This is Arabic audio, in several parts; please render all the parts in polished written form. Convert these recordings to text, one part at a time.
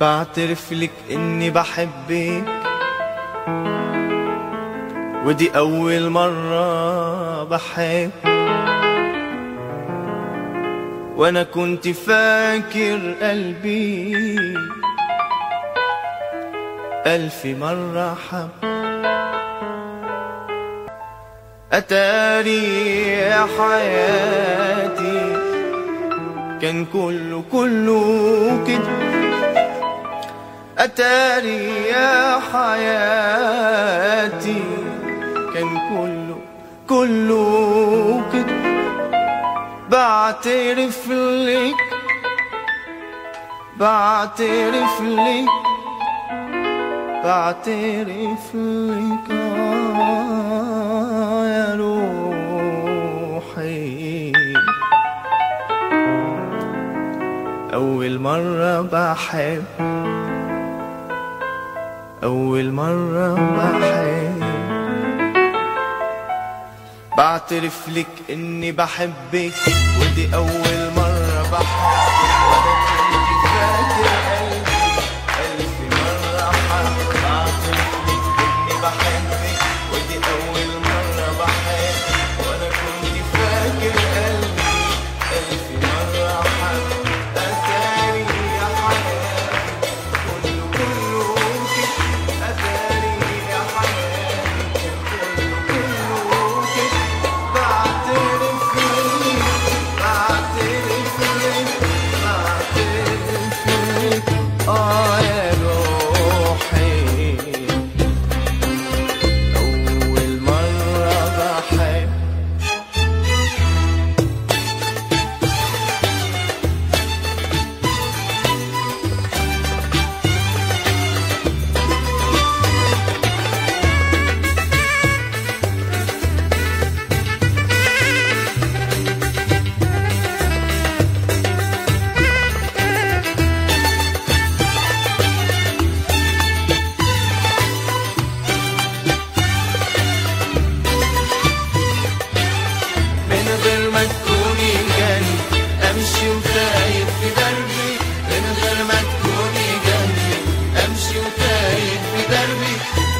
بعترف لك اني بحبك، ودي اول مرة بحب، وانا كنت فاكر قلبي الف مرة حب. اتاري يا حياتي كان كله كده، اتاري يا حياتي كان كله كده. بعترف لك يا روحي أول مرة بحب، أول مرة بحب. بعترف لك إني بحبك، ودي أول مرة بحب، وأنا كنت فاكر قلبي ألف مرة حب. بعترف لك إني بحبك، ودي أول مرة بحب، وأنا كنت فاكر قلبي ألف مرة حب.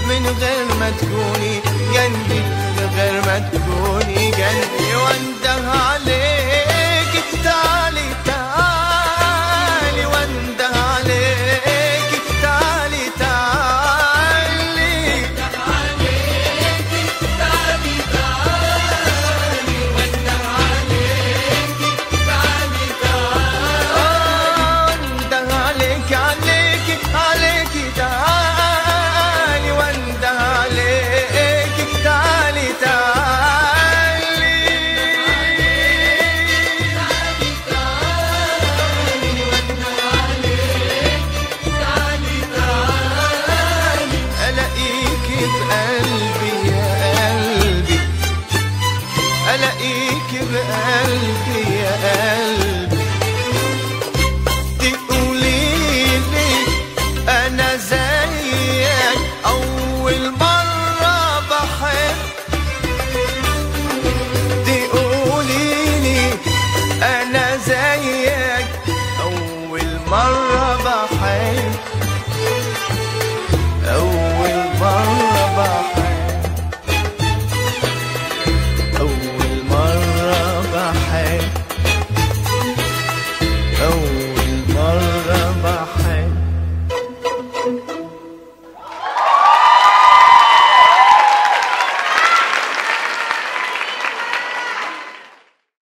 من غير ما تكوني جنبي، من غير ما تكوني